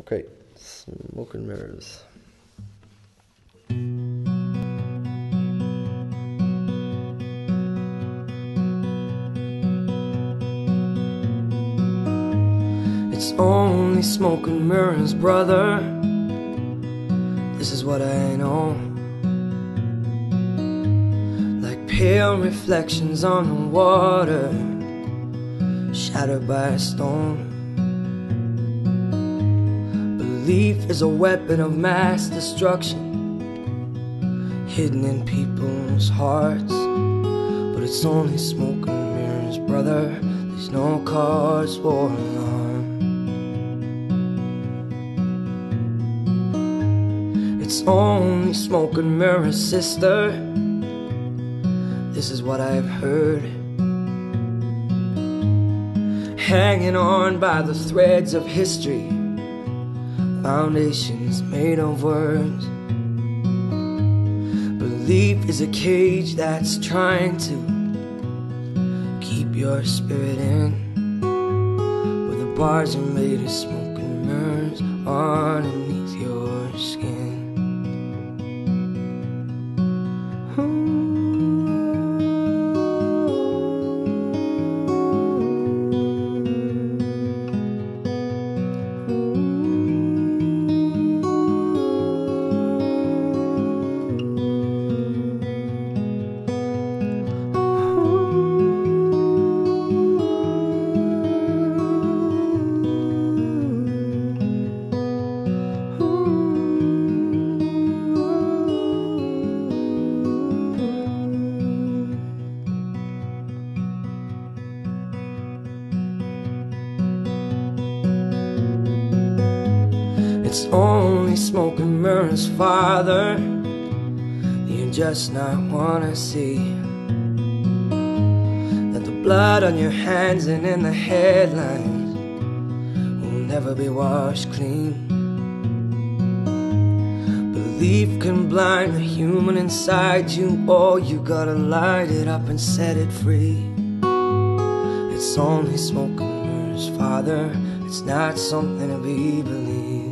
Okay, Smoke and Mirrors. It's only smoke and mirrors, brother. This is what I know. Like pale reflections on the water, shattered by a stone. Belief is a weapon of mass destruction, hidden in people's hearts. But it's only smoke and mirrors, brother. There's no cause for alarm. It's only smoke and mirrors, sister. This is what I've heard. Hanging on by the threads of history, foundations made of words. Belief is a cage that's trying to keep your spirit in, but the bars are made of smoke and mirrors underneath your skin. It's only smoke and mirrors, father. You just not wanna see that the blood on your hands and in the headlines will never be washed clean. Belief can blind the human inside you. Oh, you gotta light it up and set it free. It's only smoke and mirrors, father. It's not something to be believed.